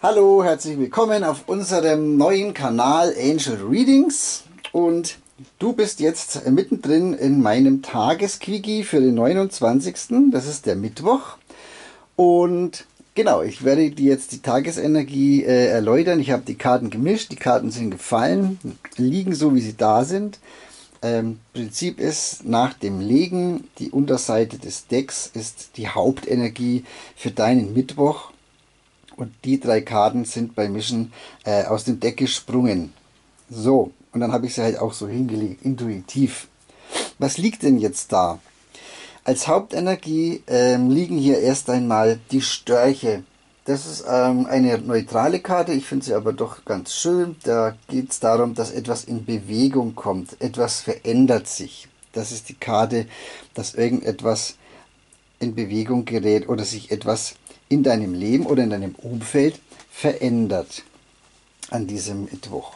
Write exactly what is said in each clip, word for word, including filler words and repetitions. Hallo, herzlich willkommen auf unserem neuen Kanal Angel Readings, und du bist jetzt mittendrin in meinem Tagesquickie für den neunundzwanzigsten Das ist der Mittwoch, und genau, ich werde dir jetzt die Tagesenergie äh, erläutern. Ich habe die Karten gemischt, die Karten sind gefallen, liegen so wie sie da sind. Ähm, Prinzip ist, nach dem Legen, die Unterseite des Decks ist die Hauptenergie für deinen Mittwoch. Und die drei Karten sind beim Mischen äh, aus dem Deck gesprungen. So, und dann habe ich sie halt auch so hingelegt, intuitiv. Was liegt denn jetzt da? Als Hauptenergie ähm, liegen hier erst einmal die Störche. Das ist ähm, eine neutrale Karte, ich finde sie aber doch ganz schön. Da geht es darum, dass etwas in Bewegung kommt, etwas verändert sich. Das ist die Karte, dass irgendetwas in Bewegung gerät oder sich etwas in deinem Leben oder in deinem Umfeld verändert an diesem Mittwoch.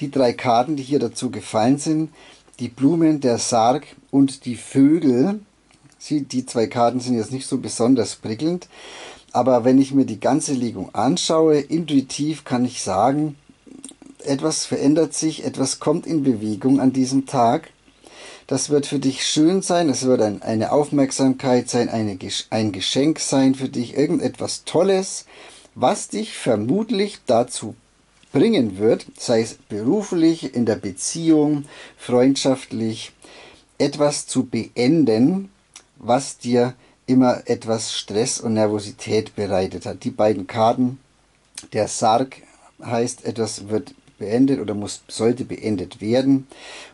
Die drei Karten, die hier dazu gefallen sind, die Blumen, der Sarg und die Vögel. Sie, die zwei Karten sind jetzt nicht so besonders prickelnd, aber wenn ich mir die ganze Legung anschaue, intuitiv kann ich sagen, etwas verändert sich, etwas kommt in Bewegung an diesem Tag. Das wird für dich schön sein, es wird ein, eine Aufmerksamkeit sein, eine, ein Geschenk sein für dich, irgendetwas Tolles, was dich vermutlich dazu bringen wird, sei es beruflich, in der Beziehung, freundschaftlich, etwas zu beenden, was dir immer etwas Stress und Nervosität bereitet hat. Die beiden Karten, der Sarg heißt, etwas wird beendet oder muss, sollte beendet werden.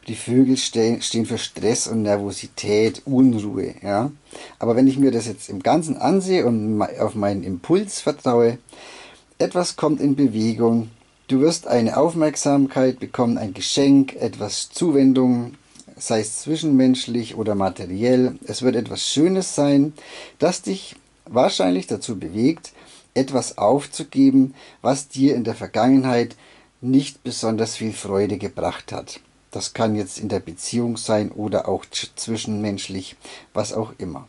Die Vögel stehen für Stress und Nervosität, Unruhe. Ja? Aber wenn ich mir das jetzt im Ganzen ansehe und auf meinen Impuls vertraue, etwas kommt in Bewegung. Du wirst eine Aufmerksamkeit bekommen, ein Geschenk, etwas Zuwendung, sei es zwischenmenschlich oder materiell. Es wird etwas Schönes sein, das dich wahrscheinlich dazu bewegt, etwas aufzugeben, was dir in der Vergangenheit nicht besonders viel Freude gebracht hat. Das kann jetzt in der Beziehung sein oder auch zwischenmenschlich, was auch immer.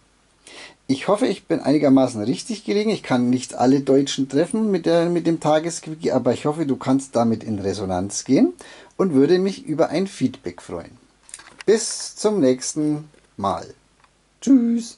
Ich hoffe, ich bin einigermaßen richtig gelegen. Ich kann nicht alle Deutschen treffen mit, der, mit dem Tagesquickie, aber ich hoffe, du kannst damit in Resonanz gehen und würde mich über ein Feedback freuen. Bis zum nächsten Mal. Tschüss.